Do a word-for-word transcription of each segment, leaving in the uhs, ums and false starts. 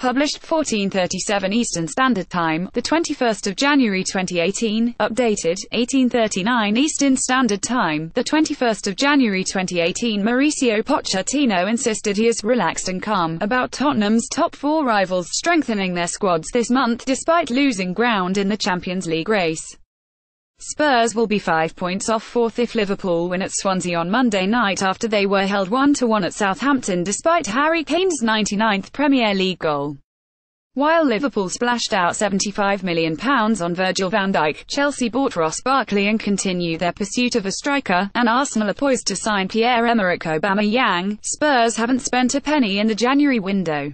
published fourteen thirty-seven Eastern Standard Time, the twenty-first of January twenty eighteen, updated eighteen thirty-nine Eastern Standard Time, the twenty-first of January twenty eighteen. Mauricio Pochettino insisted he is relaxed and calm about Tottenham's top four rivals strengthening their squads this month despite losing ground in the Champions League race. Spurs will be five points off fourth if Liverpool win at Swansea on Monday night after they were held one to one at Southampton despite Harry Kane's ninety-ninth Premier League goal. While Liverpool splashed out seventy-five million pounds on Virgil van Dijk, Chelsea bought Ross Barkley and continue their pursuit of a striker, and Arsenal are poised to sign Pierre-Emerick Aubameyang. Spurs haven't spent a penny in the January window.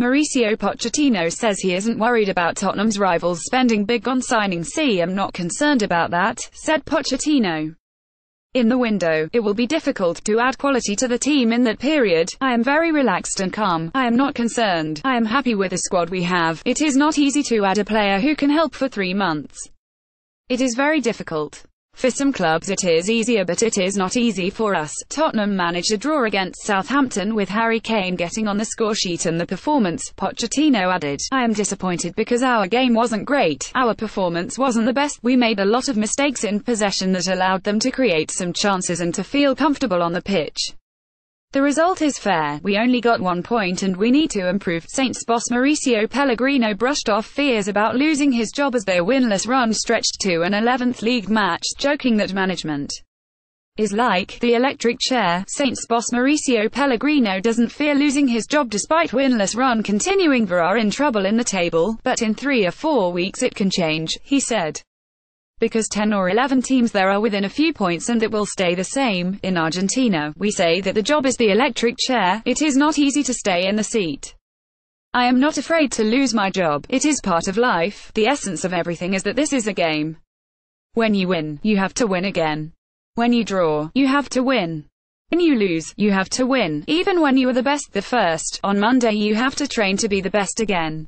Mauricio Pochettino says he isn't worried about Tottenham's rivals spending big on signing C. "I'm not concerned about that," said Pochettino. "In the window, it will be difficult to add quality to the team in that period. I am very relaxed and calm. I am not concerned. I am happy with the squad we have. It is not easy to add a player who can help for three months. It is very difficult. For some clubs it is easier, but it is not easy for us." Tottenham managed a draw against Southampton with Harry Kane getting on the scoresheet and the performance. Pochettino added, "I am disappointed because our game wasn't great, our performance wasn't the best, we made a lot of mistakes in possession that allowed them to create some chances and to feel comfortable on the pitch. The result is fair, we only got one point and we need to improve." Saints boss Mauricio Pellegrino brushed off fears about losing his job as their winless run stretched to an eleventh league match, joking that management is like the electric chair. Saints boss Mauricio Pellegrino doesn't fear losing his job despite winless run continuing. "We are in trouble in the table, but in three or four weeks it can change," he said. "Because ten or eleven teams there are within a few points and that will stay the same. In Argentina, we say that the job is the electric chair. It is not easy to stay in the seat. I am not afraid to lose my job. It is part of life. The essence of everything is that this is a game. When you win, you have to win again. When you draw, you have to win. When you lose, you have to win. Even when you are the best, the first, on Monday you have to train to be the best again.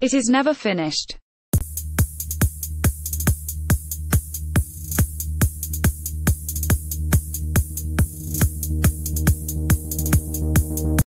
It is never finished.